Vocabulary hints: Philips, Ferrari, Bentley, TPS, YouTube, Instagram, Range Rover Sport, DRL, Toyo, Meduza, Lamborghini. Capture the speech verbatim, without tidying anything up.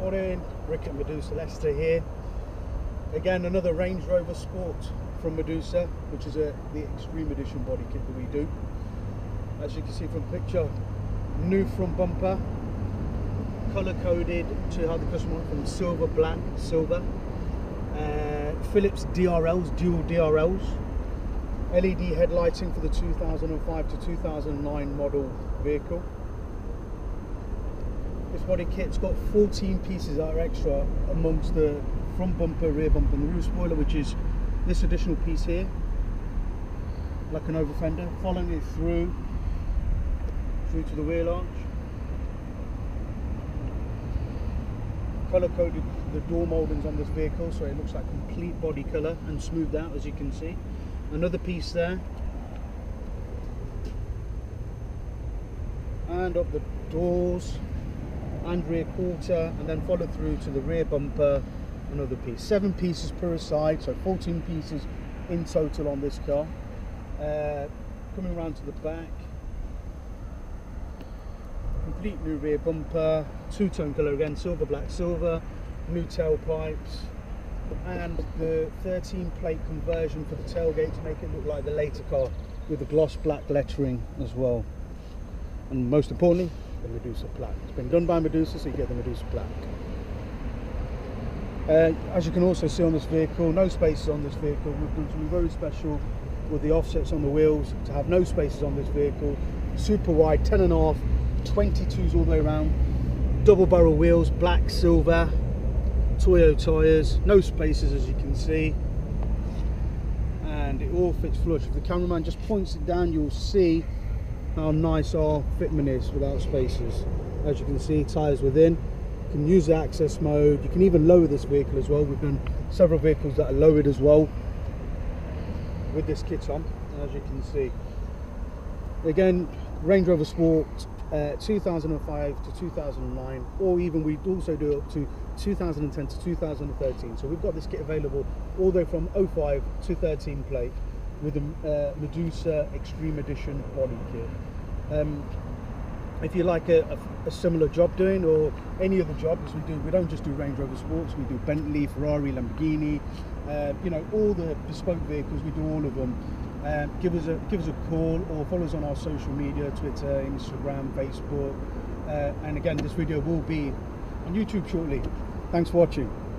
Morning, Rick and Meduza Leicester here. Again, another Range Rover Sport from Meduza, which is a, the Extreme Edition body kit that we do. As you can see from the picture, new front bumper, colour coded to how the customer wants, from silver, black, silver. Uh, Philips D R Ls, dual D R Ls. L E D headlighting for the two thousand five to two thousand nine model vehicle. This body kit's got fourteen pieces that are extra amongst the front bumper, rear bumper and the rear spoiler, which is this additional piece here, like an over fender, following it through, through to the wheel arch. Colour coded the door mouldings on this vehicle so it looks like complete body colour and smoothed out, as you can see. Another piece there, and up the doors and rear quarter, and then followed through to the rear bumper, another piece. Seven pieces per side, so fourteen pieces in total on this car. Uh, coming around to the back, complete new rear bumper, two-tone colour again, silver, black, silver, new tailpipes, and the thirteen plate conversion for the tailgate to make it look like the later car with the gloss black lettering as well, and most importantly the Meduza plaque. It's been done by Meduza, so you get the Meduza plaque. Uh, as you can also see on this vehicle, no spaces on this vehicle. We've done something very special with the offsets on the wheels to have no spaces on this vehicle. Super wide, ten and a half, twenty-twos all the way around, double barrel wheels, black, silver, Toyo tyres, no spacers as you can see, and it all fits flush. If the cameraman just points it down, you'll see how nice our fitment is without spacers. As you can see, tyres within, you can use the access mode, you can even lower this vehicle as well. We've done several vehicles that are lowered as well with this kit on, as you can see. Again, Range Rover Sport, Uh, two thousand five to two thousand nine, or even we also do up to two thousand ten to two thousand thirteen. So we've got this kit available all the way from oh five to thirteen plate with the uh, Meduza Extreme Edition body kit. Um, if you like a, a, a similar job doing, or any other job, because we do, we don't just do Range Rover Sports, we do Bentley, Ferrari, Lamborghini, uh, you know, all the bespoke vehicles, we do all of them. Uh, give us a give us a call, or follow us on our social media, Twitter, Instagram, Facebook, uh, and again, this video will be on YouTube shortly. Thanks for watching.